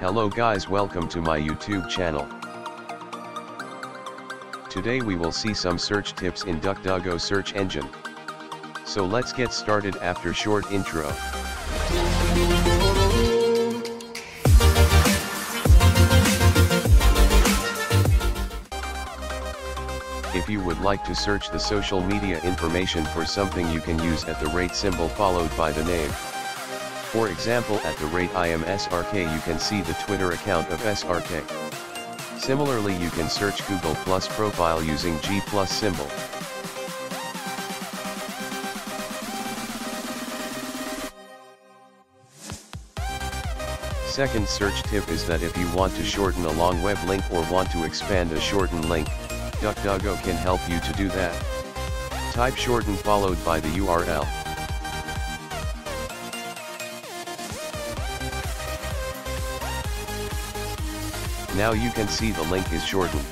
Hello guys, welcome to my YouTube channel. Today we will see some search tips in DuckDuckGo search engine. So let's get started after short intro. If you would like to search the social media information for something, you can use @ symbol followed by the name. For example, @IamSRK you can see the Twitter account of SRK. Similarly, you can search Google+ profile using G+ symbol. Second search tip is that if you want to shorten a long web link or want to expand a shortened link, DuckDuckGo can help you to do that. Type shorten followed by the URL. Now you can see the link is shortened.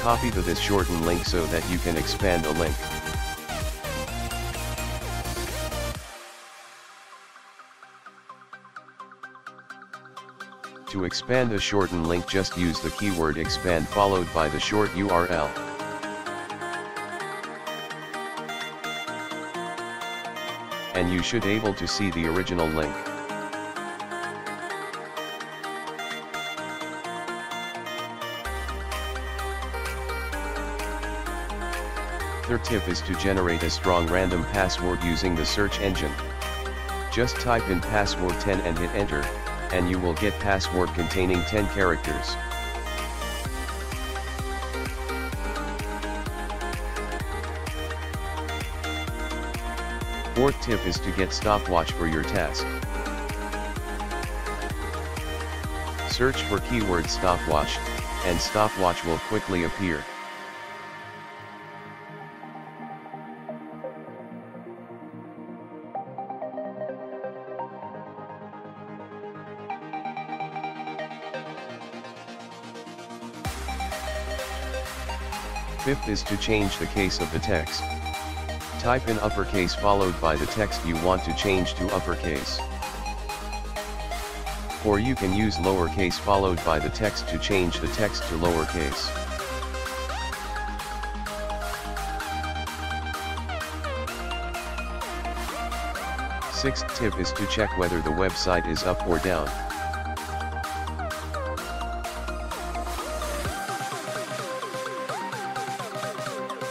Copy this shortened link so that you can expand a link. To expand a shortened link, just use the keyword expand followed by the short URL. And you should able to see the original link. Third tip is to generate a strong random password using the search engine. Just type in password 10 and hit enter, and you will get password containing 10 characters. Fourth tip is to get stopwatch for your task. Search for keyword stopwatch, and stopwatch will quickly appear. Fifth is to change the case of the text. Type in uppercase followed by the text you want to change to uppercase. Or you can use lowercase followed by the text to change the text to lowercase. Sixth tip is to check whether the website is up or down.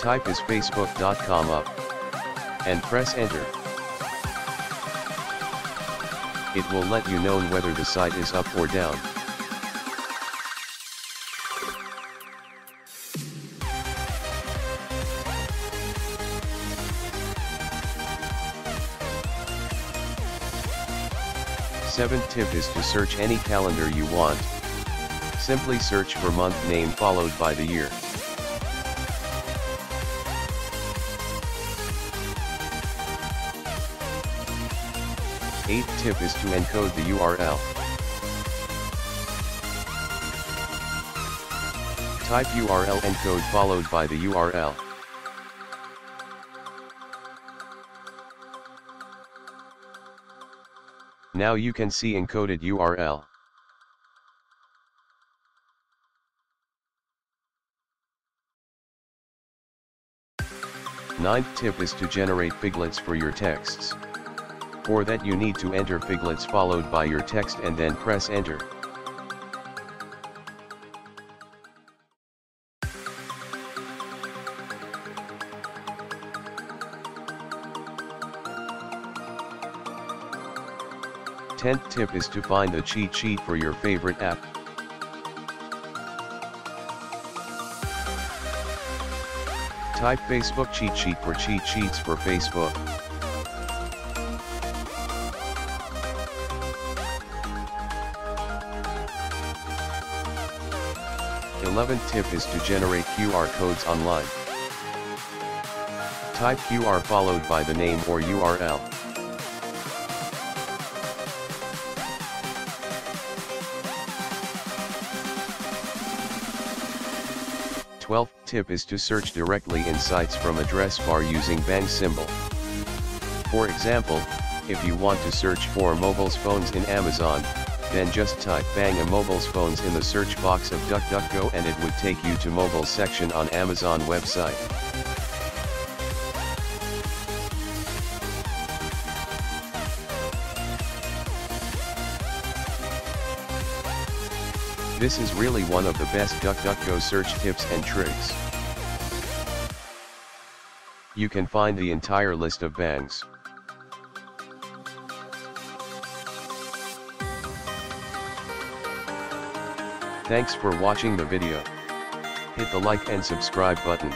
Type is facebook.com up, and press enter. It will let you know whether the site is up or down. Seventh tip is to search any calendar you want. Simply search for month name followed by the year. Eighth tip is to encode the URL. Type URL encode followed by the URL. Now you can see encoded URL. Ninth tip is to generate piglets for your texts. For that you need to enter piglets followed by your text and then press enter. Tenth tip is to find a cheat sheet for your favorite app. Type Facebook cheat sheet for cheat sheets for Facebook. Eleventh tip is to generate QR codes online. Type QR followed by the name or URL. Twelfth tip is to search directly in sites from address bar using bang symbol. For example, If you want to search for mobiles phones in Amazon, then just type bang a mobiles phones in the search box of DuckDuckGo and it would take you to mobile section on Amazon website. This is really one of the best DuckDuckGo search tips and tricks. You can find the entire list of bangs. Thanks for watching the video. Hit the like and subscribe button.